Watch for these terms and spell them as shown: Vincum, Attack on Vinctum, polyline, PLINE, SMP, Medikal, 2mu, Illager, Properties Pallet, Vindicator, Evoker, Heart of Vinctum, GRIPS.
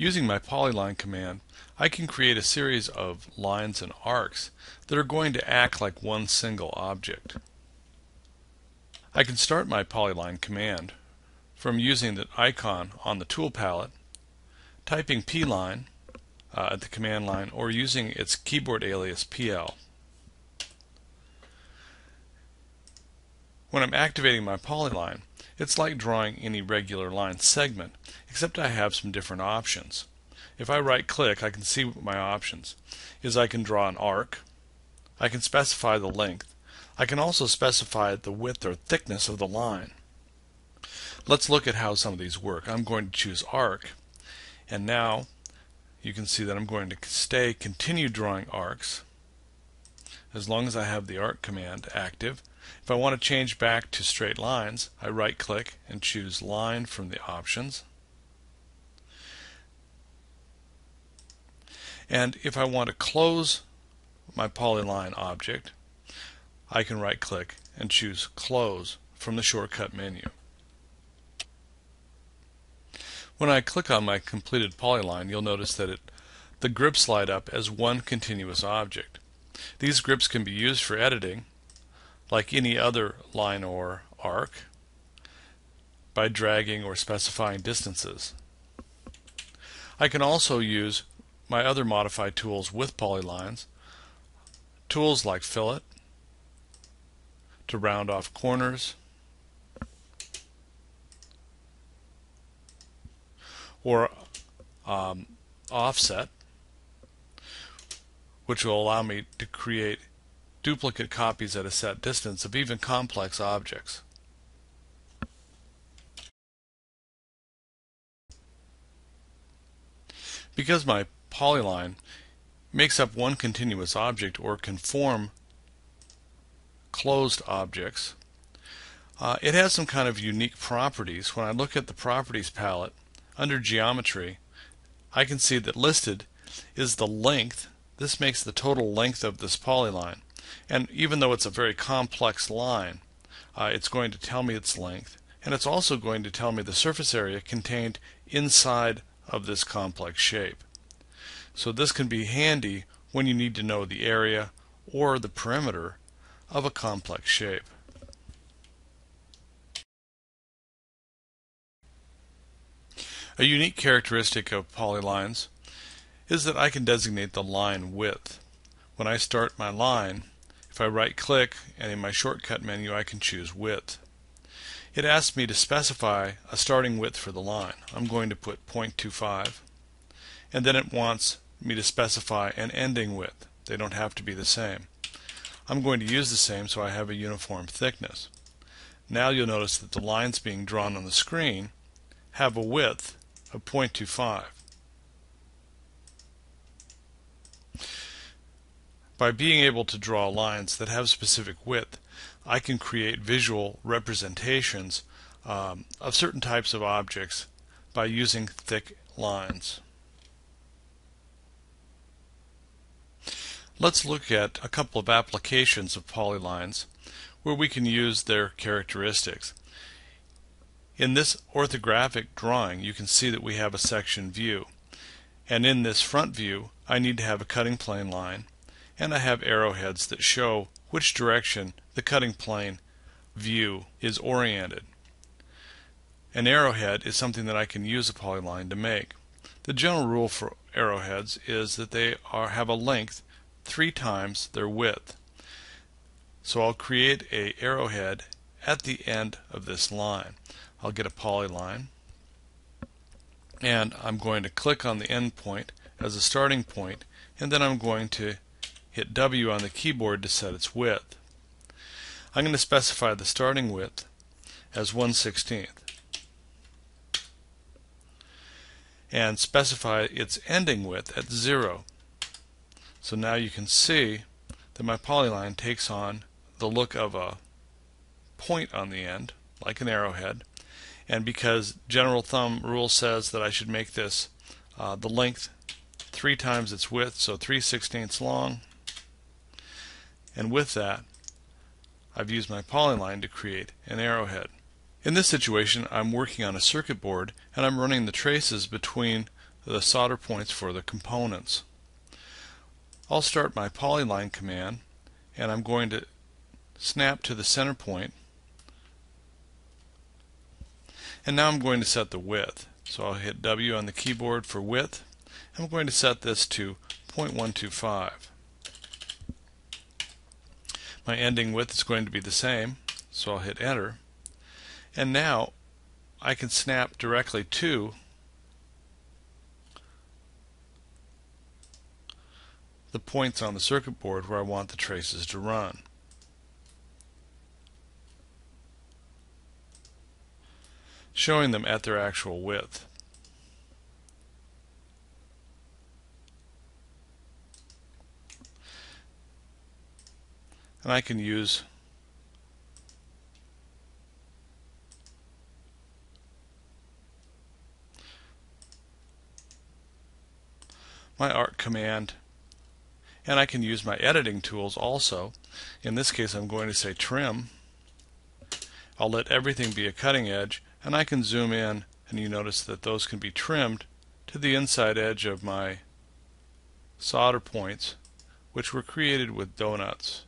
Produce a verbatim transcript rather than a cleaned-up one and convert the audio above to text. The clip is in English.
Using my polyline command, I can create a series of lines and arcs that are going to act like one single object. I can start my polyline command from using the icon on the tool palette, typing P line uh, at the command line, or using its keyboard alias P L. When I'm activating my polyline, it's like drawing any regular line segment, except I have some different options. If I right-click, I can see what my options is. I can draw an arc. I can specify the length. I can also specify the width or thickness of the line. Let's look at how some of these work. I'm going to choose arc, and now you can see that I'm going to stay, continue drawing arcs as long as I have the arc command active. If I want to change back to straight lines, I right-click and choose line from the options. And if I want to close my polyline object, I can right-click and choose close from the shortcut menu. When I click on my completed polyline, you'll notice that it, the grips light up as one continuous object. These grips can be used for editing, like any other line or arc, by dragging or specifying distances. I can also use my other modify tools with polylines, tools like fillet, to round off corners, or um, offset, which will allow me to create duplicate copies at a set distance of even complex objects. Because my polyline makes up one continuous object, or can form closed objects, uh, it has some kind of unique properties. When I look at the properties palette, under geometry, I can see that listed is the length. This makes the total length of this polyline. And even though it's a very complex line, uh, it's going to tell me its length, and it's also going to tell me the surface area contained inside of this complex shape. So this can be handy when you need to know the area or the perimeter of a complex shape. A unique characteristic of polylines is that I can designate the line width. When I start my line, if I right-click and in my shortcut menu I can choose width. It asks me to specify a starting width for the line. I'm going to put zero point two five, and then it wants me to specify an ending width. They don't have to be the same. I'm going to use the same so I have a uniform thickness. Now you'll notice that the lines being drawn on the screen have a width of zero point two five. By being able to draw lines that have specific width, I can create visual representations um, of certain types of objects by using thick lines. Let's look at a couple of applications of polylines where we can use their characteristics. In this orthographic drawing, you can see that we have a section view, and in this front view I need to have a cutting plane line, and I have arrowheads that show which direction the cutting plane view is oriented. An arrowhead is something that I can use a polyline to make. The general rule for arrowheads is that they are, have a length three times their width. So I'll create an arrowhead at the end of this line. I'll get a polyline, and I'm going to click on the end point as a starting point, and then I'm going to hit W on the keyboard to set its width. I'm going to specify the starting width as one sixteenth and specify its ending width at zero. So now you can see that my polyline takes on the look of a point on the end, like an arrowhead. And because general thumb rule says that I should make this uh, the length three times its width, so three sixteenths long, and with that I've used my polyline to create an arrowhead. In this situation I'm working on a circuit board, and I'm running the traces between the solder points for the components. I'll start my polyline command, and I'm going to snap to the center point. And now I'm going to set the width. So I'll hit W on the keyboard for width. I'm going to set this to zero point one two five. My ending width is going to be the same, so I'll hit enter. And now I can snap directly to the points on the circuit board where I want the traces to run. Showing them at their actual width. And I can use my arc command, and I can use my editing tools also. In this case, I'm going to say trim. I'll let everything be a cutting edge, and I can zoom in, and you notice that those can be trimmed to the inside edge of my solder points, which were created with donuts.